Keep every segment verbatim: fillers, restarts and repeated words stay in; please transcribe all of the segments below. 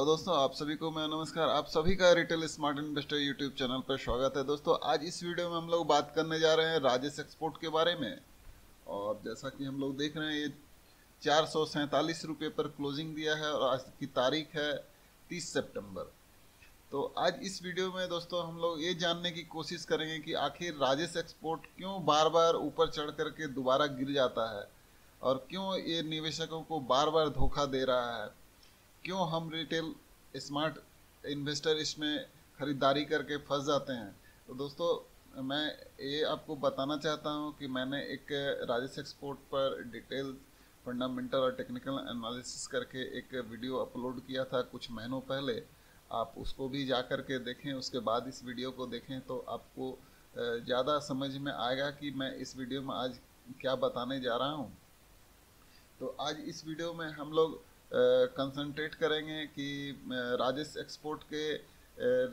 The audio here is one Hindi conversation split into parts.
हेलो दोस्तों, आप सभी को मैं नमस्कार। आप सभी का retail smart investor YouTube channel पर स्वागत है। दोस्तों, आज इस वीडियो में हम लोग बात करने जा रहे हैं राजेश एक्सपोर्ट के बारे में। और जैसा कि हम लोग देख रहे हैं, ये चार सौ सैंतालीस रुपये पर क्लोजिंग दिया है और आज की तारीख है तीस सितंबर। तो आज इस वीडियो में दोस्तों हम लोग ये जानने की कोशिश करेंगे कि आखिर राजेश एक्सपोर्ट क्यों बार बार ऊपर चढ़ करके दोबारा गिर जाता है और क्यों ये निवेशकों को बार बार धोखा दे रहा है, क्यों हम रिटेल स्मार्ट इन्वेस्टर इसमें ख़रीदारी करके फंस जाते हैं। तो दोस्तों, मैं ये आपको बताना चाहता हूं कि मैंने एक राजेश एक्सपोर्ट पर डिटेल फंडामेंटल और टेक्निकल एनालिसिस करके एक वीडियो अपलोड किया था कुछ महीनों पहले। आप उसको भी जा कर के देखें, उसके बाद इस वीडियो को देखें तो आपको ज़्यादा समझ में आएगा कि मैं इस वीडियो में आज क्या बताने जा रहा हूँ। तो आज इस वीडियो में हम लोग कंसंट्रेट uh, करेंगे कि राजेश एक्सपोर्ट के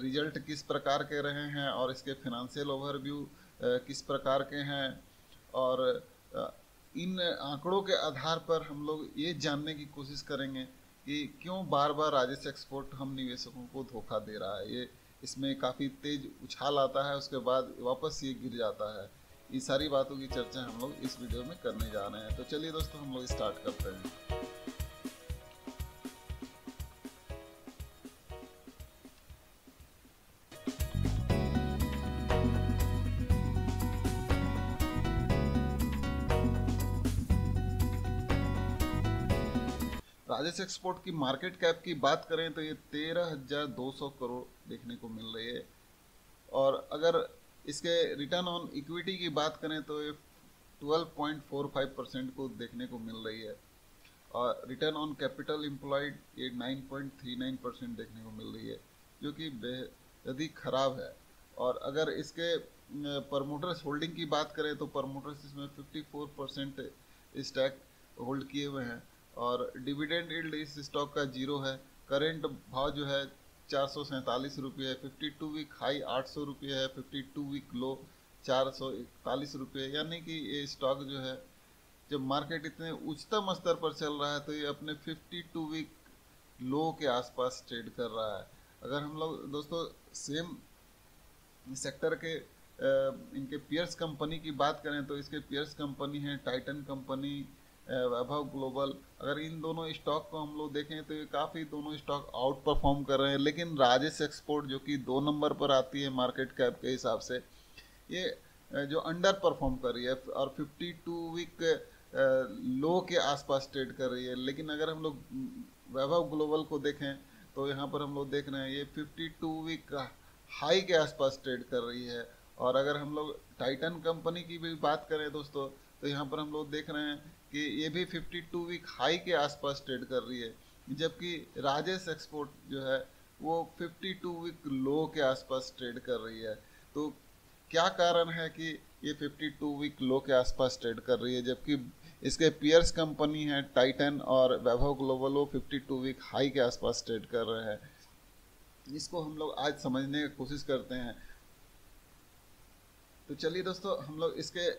रिजल्ट किस प्रकार के रहे हैं और इसके फिनंशियल ओवरव्यू किस प्रकार के हैं, और इन आंकड़ों के आधार पर हम लोग ये जानने की कोशिश करेंगे कि क्यों बार बार राजेश एक्सपोर्ट हम निवेशकों को धोखा दे रहा है। ये इसमें काफ़ी तेज उछाल आता है, उसके बाद वापस ये गिर जाता है। ये सारी बातों की चर्चा हम लोग इस वीडियो में करने जा रहे हैं। तो चलिए दोस्तों, हम लोग स्टार्ट करते हैं। राजेश एक्सपोर्ट की मार्केट कैप की बात करें तो ये तेरह हज़ार दो सौ करोड़ देखने को मिल रही है, और अगर इसके रिटर्न ऑन इक्विटी की बात करें तो ये बारह पॉइंट चार पाँच परसेंट को देखने को मिल रही है, और रिटर्न ऑन कैपिटल एम्प्लॉयड ये नौ पॉइंट तीन नौ परसेंट देखने को मिल रही है, जो कि बेहद ही खराब है। और अगर इसके प्रमोटर्स होल्डिंग की बात करें तो प्रमोटर्स इसमें चौवन परसेंट स्टैक होल्ड किए हुए हैं, और डिविडेंड यील्ड इस स्टॉक का जीरो है। करेंट भाव जो है चार सौ सैंतालीस रुपये है, फिफ्टी टू वीक हाई आठ सौ रुपये है, फिफ्टी टू वीक लो चार सौ इकतालीस रुपये। यानी कि ये स्टॉक जो है, जब मार्केट इतने उच्चतम स्तर पर चल रहा है तो ये अपने फिफ्टी टू वीक लो के आसपास ट्रेड कर रहा है। अगर हम लोग दोस्तों सेम सेक्टर के इनके पियर्स कंपनी की बात करें तो इसके पियर्स कंपनी हैं टाइटन कंपनी, वैभव ग्लोबल। अगर इन दोनों स्टॉक को हम लोग देखें तो ये काफ़ी दोनों स्टॉक आउट परफॉर्म कर रहे हैं, लेकिन राजेश एक्सपोर्ट जो कि दो नंबर पर आती है मार्केट कैप के हिसाब से, ये जो अंडर परफॉर्म कर रही है और बावन वीक लो के आसपास ट्रेड कर रही है। लेकिन अगर हम लोग वैभव ग्लोबल को देखें तो यहाँ पर हम लोग देख रहे हैं ये बावन वीक हाई के आसपास ट्रेड कर रही है। और अगर हम लोग टाइटन कंपनी की भी बात करें दोस्तों तो यहाँ पर हम लोग देख रहे हैं कि ये भी बावन वीक हाई के आसपास ट्रेड कर रही है, जबकि राजेश एक्सपोर्ट जो है वो बावन वीक लो के आसपास ट्रेड कर रही है। तो क्या कारण है कि ये बावन वीक लो के आसपास ट्रेड कर रही है, जबकि इसके पियर्स कंपनी है टाइटन और वैभव ग्लोबल वो बावन वीक हाई के आसपास ट्रेड कर रहे हैं। इसको हम लोग आज समझने की कोशिश करते हैं। तो चलिए दोस्तों, हम लोग इसके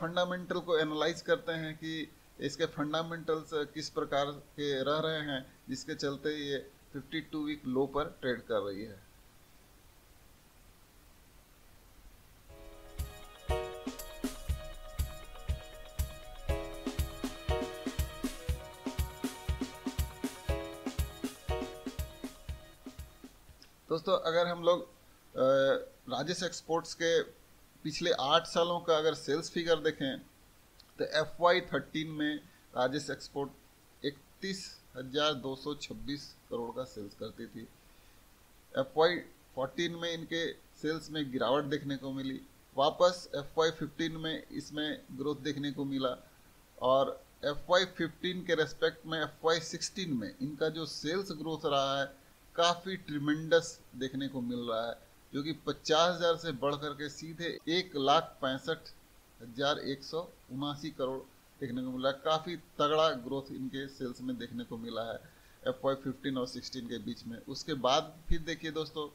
फंडामेंटल को एनालाइज करते हैं कि इसके फंडामेंटल्स किस प्रकार के रह रहे हैं, जिसके चलते ये बावन वीक लो पर ट्रेड कर रही है। दोस्तों, अगर हम लोग राजेश एक्सपोर्ट्स के पिछले आठ सालों का अगर सेल्स फिगर देखें तो एफ वाई थर्टीन में राजेश एक्सपोर्ट इकतीस हज़ार दो सौ छब्बीस करोड़ का सेल्स करती थी। एफ वाई फोर्टीन में इनके सेल्स में गिरावट देखने को मिली, वापस एफ वाई फिफ्टीन में इसमें ग्रोथ देखने को मिला, और एफ वाई फिफ्टीन के रेस्पेक्ट में एफ वाई सिक्सटीन में इनका जो सेल्स ग्रोथ रहा है काफ़ी ट्रिमेंडस देखने को मिल रहा है, जो कि पचास हज़ार से बढ़ करके सीधे एक लाख पैंसठ हज़ार एक सौ उनासी करोड़ देखने को मिला। काफ़ी तगड़ा ग्रोथ इनके सेल्स में देखने को मिला है एफ वाई फिफ्टीन और सिक्सटीन के बीच में। उसके बाद फिर देखिए दोस्तों,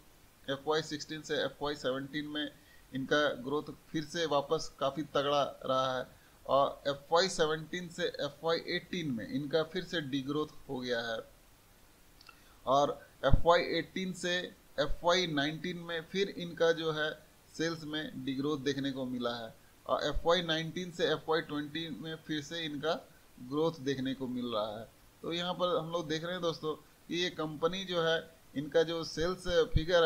एफ वाई सिक्सटीन से एफ वाई सेवनटीन में इनका ग्रोथ फिर से वापस काफ़ी तगड़ा रहा है, और एफ वाई सेवनटीन से एफ वाई एटीन में इनका फिर से डी ग्रोथ हो गया है। और एफ वाई अठारह से एफ वाई उन्नीस में फिर इनका जो है सेल्स में डिग्रोथ देखने को मिला है और एफ वाई उन्नीस से एफ वाई बीस में फिर से इनका ग्रोथ देखने को मिल रहा है। तो यहाँ पर हम लोग देख रहे हैं दोस्तों कि ये कंपनी जो है इनका जो सेल्स फिगर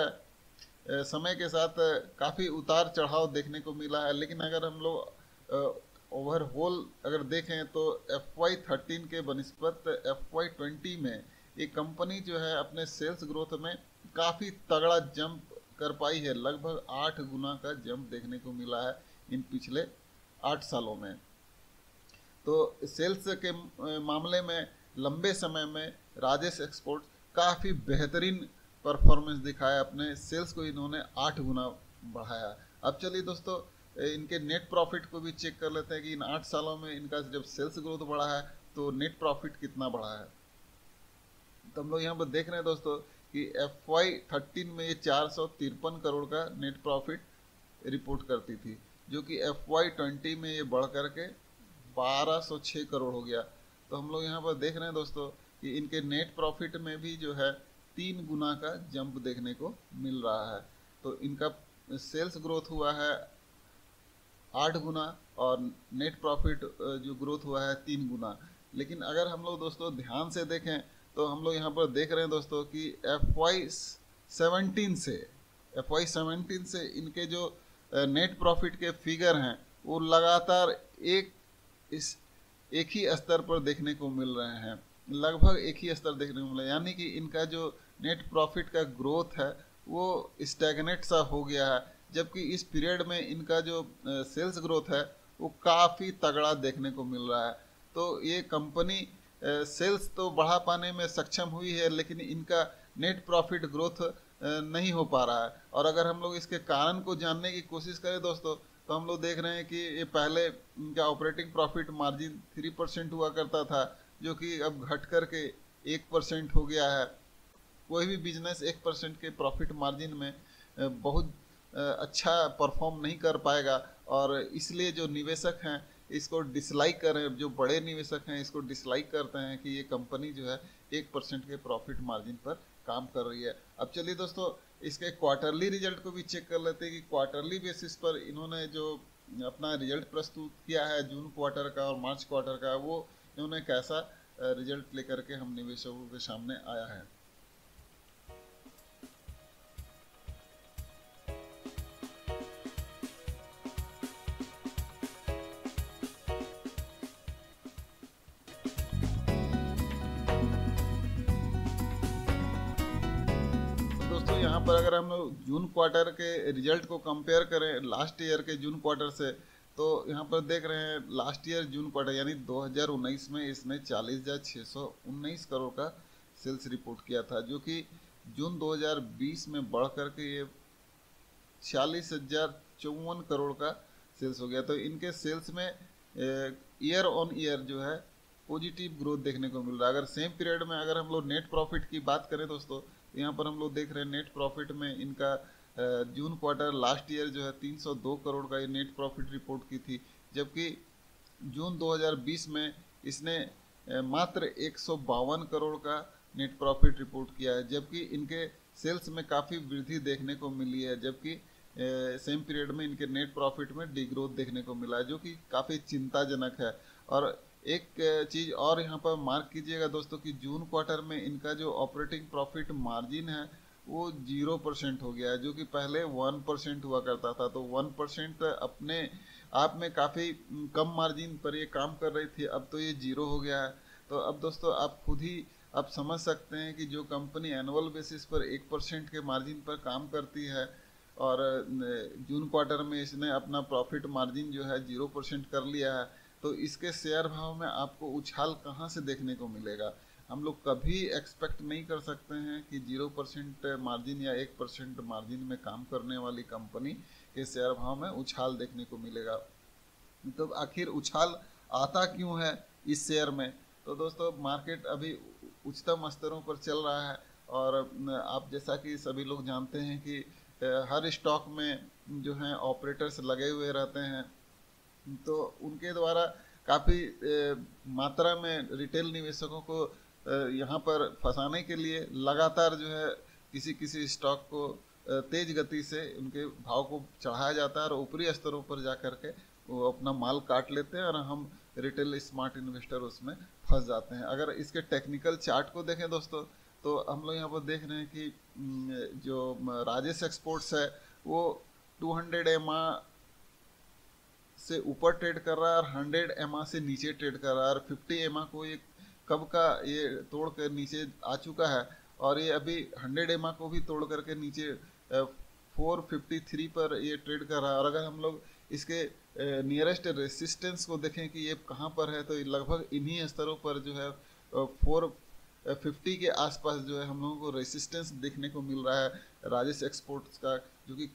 है समय के साथ काफ़ी उतार चढ़ाव देखने को मिला है, लेकिन अगर हम लोग ओवरऑल अगर देखें तो एफ वाई तेरह के बनस्पत एफ वाई बीस में ये कंपनी जो है अपने सेल्स ग्रोथ में काफ़ी तगड़ा जंप कर पाई है, लगभग आठ गुना का जंप देखने को मिला है इन पिछले आठ सालों में। तो सेल्स के मामले में लंबे समय में राजेश एक्सपोर्ट्स काफ़ी बेहतरीन परफॉर्मेंस दिखाया, अपने सेल्स को इन्होंने आठ गुना बढ़ाया। अब चलिए दोस्तों इनके नेट प्रॉफिट को भी चेक कर लेते हैं कि इन आठ सालों में इनका जब सेल्स ग्रोथ बढ़ा है तो नेट प्रॉफिट कितना बढ़ा है। तो हम लोग यहाँ पर देख रहे हैं दोस्तों कि एफ वाई तेरह में ये चार सौ तिरपन करोड़ का नेट प्रॉफिट रिपोर्ट करती थी, जो कि एफ वाई बीस में ये बढ़ करके बारह सौ छः करोड़ हो गया। तो हम लोग यहाँ पर देख रहे हैं दोस्तों कि इनके नेट प्रॉफिट में भी जो है तीन गुना का जंप देखने को मिल रहा है। तो इनका सेल्स ग्रोथ हुआ है आठ गुना और नेट प्रॉफिट जो ग्रोथ हुआ है तीन गुना। लेकिन अगर हम लोग दोस्तों ध्यान से देखें तो हम लोग यहाँ पर देख रहे हैं दोस्तों कि एफ वाई सत्रह से एफ वाई सत्रह से इनके जो नेट प्रॉफिट के फिगर हैं वो लगातार एक इस एक ही स्तर पर देखने को मिल रहे हैं, लगभग एक ही स्तर देखने को मिल रहा है, यानी कि इनका जो नेट प्रॉफिट का ग्रोथ है वो स्टैगनेट सा हो गया है, जबकि इस पीरियड में इनका जो सेल्स ग्रोथ है वो काफ़ी तगड़ा देखने को मिल रहा है। तो ये कंपनी सेल्स तो बढ़ा पाने में सक्षम हुई है, लेकिन इनका नेट प्रॉफिट ग्रोथ नहीं हो पा रहा है। और अगर हम लोग इसके कारण को जानने की कोशिश करें दोस्तों तो हम लोग देख रहे हैं कि ये पहले इनका operating profit margin three percent हुआ करता था, जो कि अब घट करके एक परसेंट हो गया है। कोई भी बिजनेस एक परसेंट के प्रॉफिट मार्जिन में बहुत अच्छा परफॉर्म नहीं कर पाएगा, और इसलिए जो निवेशक हैं इसको डिसलाइक करें, जो बड़े निवेशक हैं इसको डिसलाइक करते हैं कि ये कंपनी जो है एक परसेंट के प्रॉफिट मार्जिन पर काम कर रही है। अब चलिए दोस्तों इसके क्वार्टरली रिजल्ट को भी चेक कर लेते हैं कि क्वार्टरली बेसिस पर इन्होंने जो अपना रिजल्ट प्रस्तुत किया है जून क्वार्टर का और मार्च क्वार्टर का, वो इन्होंने कैसा रिजल्ट लेकर के हम निवेशकों के सामने आया है। यहाँ पर अगर हम लोग जून क्वार्टर के रिजल्ट को कंपेयर करें लास्ट ईयर के जून क्वार्टर से, तो यहाँ पर देख रहे हैं लास्ट ईयर जून क्वार्टर यानी दो हज़ार उन्नीस में इसने चालीस हज़ार छः सौ उन्नीस करोड़ का सेल्स रिपोर्ट किया था, जो कि जून दो हज़ार बीस में बढ़ करके ये छियालीस हज़ार चौवन करोड़ का सेल्स हो गया। तो इनके सेल्स में ईयर ऑन ईयर जो है पॉजिटिव ग्रोथ देखने को मिल रहा है। अगर सेम पीरियड में अगर हम लोग नेट प्रॉफिट की बात करें दोस्तों, यहाँ पर हम लोग देख रहे हैं नेट प्रॉफिट में इनका जून क्वार्टर लास्ट ईयर जो है तीन सौ दो करोड़ का ये नेट प्रॉफिट रिपोर्ट की थी, जबकि जून दो हज़ार बीस में इसने मात्र एक सौ बावन करोड़ का नेट प्रॉफिट रिपोर्ट किया है, जबकि इनके सेल्स में काफ़ी वृद्धि देखने को मिली है, जबकि सेम पीरियड में इनके नेट प्रॉफिट में डिग्रोथ देखने को मिला है, जो कि काफ़ी चिंताजनक है। और एक चीज़ और यहाँ पर मार्क कीजिएगा दोस्तों कि जून क्वार्टर में इनका जो ऑपरेटिंग प्रॉफिट मार्जिन है वो जीरो परसेंट हो गया है, जो कि पहले वन परसेंट हुआ करता था। तो वन परसेंट अपने आप में काफ़ी कम मार्जिन पर ये काम कर रही थी, अब तो ये जीरो हो गया है। तो अब दोस्तों आप खुद ही आप समझ सकते हैं कि जो कंपनी एनुअल बेसिस पर एक परसेंट के मार्जिन पर काम करती है और जून क्वार्टर में इसने अपना प्रॉफिट मार्जिन जो है जीरो परसेंट कर लिया है, तो इसके शेयर भाव में आपको उछाल कहाँ से देखने को मिलेगा। हम लोग कभी एक्सपेक्ट नहीं कर सकते हैं कि जीरो परसेंट मार्जिन या एक परसेंट मार्जिन में काम करने वाली कंपनी के शेयर भाव में उछाल देखने को मिलेगा। तो आखिर उछाल आता क्यों है इस शेयर में? तो दोस्तों मार्केट अभी उच्चतम स्तरों पर चल रहा है, और आप जैसा कि सभी लोग जानते हैं कि हर स्टॉक में जो हैं ऑपरेटर्स लगे हुए रहते हैं, तो उनके द्वारा काफ़ी मात्रा में रिटेल निवेशकों को यहाँ पर फंसाने के लिए लगातार जो है किसी किसी स्टॉक को तेज गति से उनके भाव को चढ़ाया जाता है और ऊपरी स्तरों पर जा कर के वो अपना माल काट लेते हैं और हम रिटेल स्मार्ट इन्वेस्टर उसमें फंस जाते हैं। अगर इसके टेक्निकल चार्ट को देखें दोस्तों, तो हम लोग यहाँ पर देख रहे हैं कि जो राजेश एक्सपोर्ट्स है वो दो सौ एम ए से ऊपर ट्रेड कर रहा है और सौ एम ए से नीचे ट्रेड कर रहा है और पचास एम ए को ये कब का ये तोड़ कर नीचे आ चुका है और ये अभी सौ एम ए को भी तोड़ करके नीचे चार सौ तिरेपन पर ये ट्रेड कर रहा है। और अगर हम लोग इसके नियरेस्ट रेसिस्टेंस को देखें कि ये कहाँ पर है, तो लगभग इन्हीं स्तरों पर जो है चार सौ पचास के आसपास जो है हम लोगों को रेसिस्टेंस देखने को मिल रहा है राजेश एक्सपोर्ट्स का, जो कि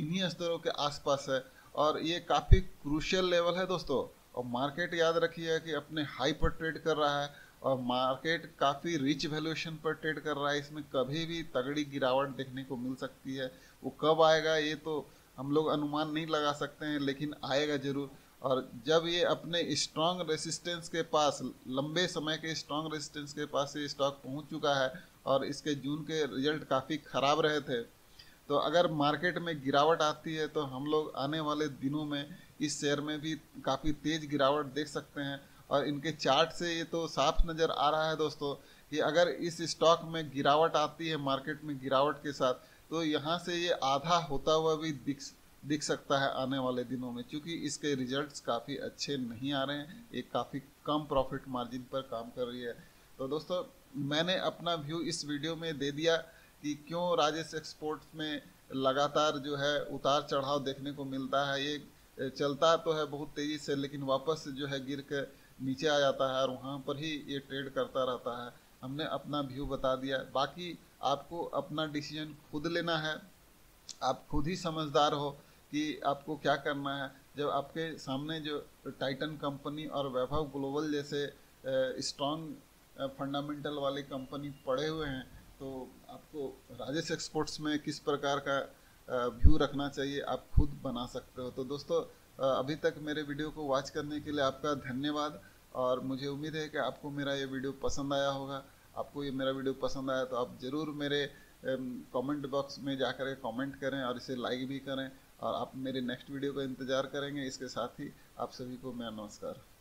इन्हीं स्तरों के आसपास है और ये काफ़ी क्रूशियल लेवल है दोस्तों। और मार्केट याद रखिए कि अपने हाई पर ट्रेड कर रहा है और मार्केट काफ़ी रिच वैल्यूएशन पर ट्रेड कर रहा है, इसमें कभी भी तगड़ी गिरावट देखने को मिल सकती है। वो कब आएगा ये तो हम लोग अनुमान नहीं लगा सकते हैं, लेकिन आएगा ज़रूर। और जब ये अपने स्ट्रॉन्ग रेसिस्टेंस के पास, लंबे समय के स्ट्रॉन्ग रेसिस्टेंस के पास ये स्टॉक पहुंच चुका है और इसके जून के रिजल्ट काफ़ी ख़राब रहे थे, तो अगर मार्केट में गिरावट आती है तो हम लोग आने वाले दिनों में इस शेयर में भी काफ़ी तेज़ गिरावट देख सकते हैं। और इनके चार्ट से ये तो साफ नज़र आ रहा है दोस्तों कि अगर इस स्टॉक में गिरावट आती है, मार्केट में गिरावट के साथ, तो यहाँ से ये आधा होता हुआ भी दिख दिख सकता है आने वाले दिनों में, क्योंकि इसके रिजल्ट्स काफ़ी अच्छे नहीं आ रहे हैं, ये काफ़ी कम प्रॉफिट मार्जिन पर काम कर रही है। तो दोस्तों मैंने अपना व्यू इस वीडियो में दे दिया कि क्यों राजेश एक्सपोर्ट्स में लगातार जो है उतार चढ़ाव देखने को मिलता है। ये चलता तो है बहुत तेज़ी से, लेकिन वापस जो है गिर कर नीचे आ जाता है और वहाँ पर ही ये ट्रेड करता रहता है। हमने अपना व्यू बता दिया, बाकी आपको अपना डिसीजन खुद लेना है। आप खुद ही समझदार हो कि आपको क्या करना है। जब आपके सामने जो टाइटन कंपनी और वैभव ग्लोबल जैसे स्ट्रॉन्ग फंडामेंटल वाली कंपनी पड़े हुए हैं, तो आपको राजेश एक्सपोर्ट्स में किस प्रकार का व्यू रखना चाहिए आप खुद बना सकते हो। तो दोस्तों अभी तक मेरे वीडियो को वॉच करने के लिए आपका धन्यवाद और मुझे उम्मीद है कि आपको मेरा ये वीडियो पसंद आया होगा। आपको ये मेरा वीडियो पसंद आया तो आप ज़रूर मेरे कमेंट बॉक्स में जाकर कमेंट करें और इसे लाइक भी करें और आप मेरे नेक्स्ट वीडियो का इंतज़ार करेंगे। इसके साथ ही आप सभी को मेरा नमस्कार।